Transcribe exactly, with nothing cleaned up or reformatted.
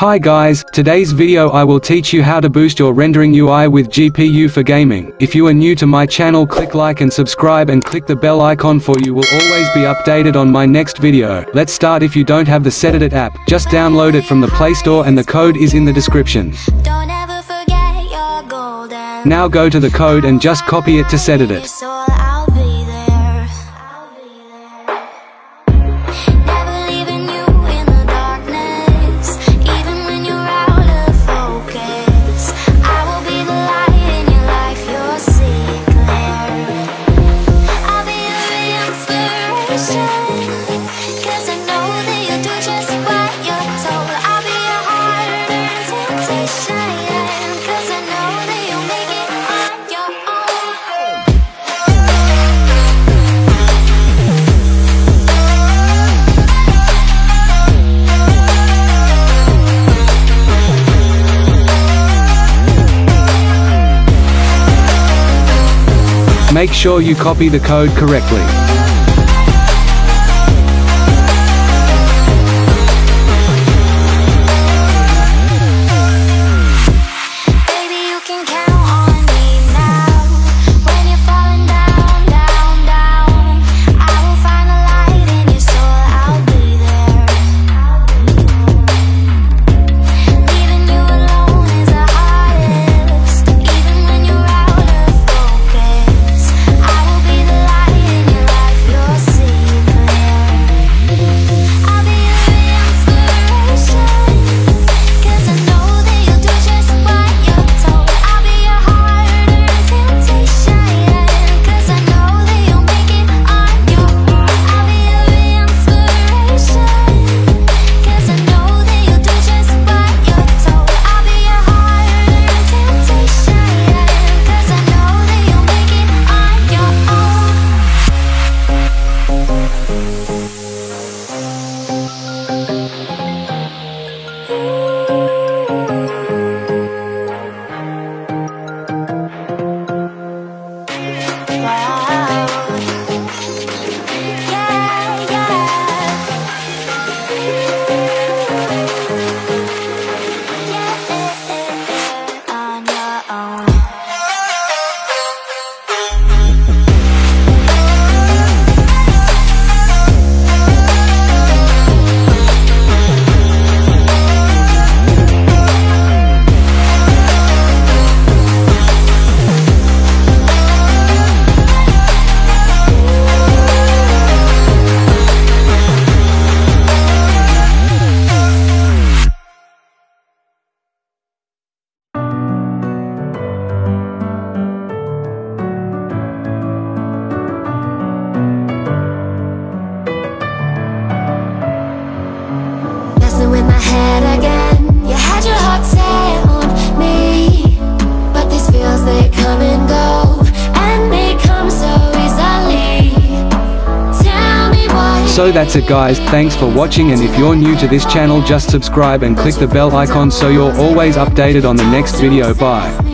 Hi guys, today's video I will teach you how to boost your rendering U I with G P U for gaming. If you are new to my channel, click like and subscribe and click the bell icon for you will always be updated on my next video. Let's start. If you don't have the Set Edit app, just download it from the Play Store and the code is in the description. Don't ever forget your golden. Now go to the code and just copy it to Set Edit. Make sure you copy the code correctly. With my head again, you had your heart set on me, but these feels, they come and go, and they come so easily. Tell me why. So that's it guys, thanks for watching, and if you're new to this channel just subscribe and click the bell icon so you're always updated on the next video. Bye.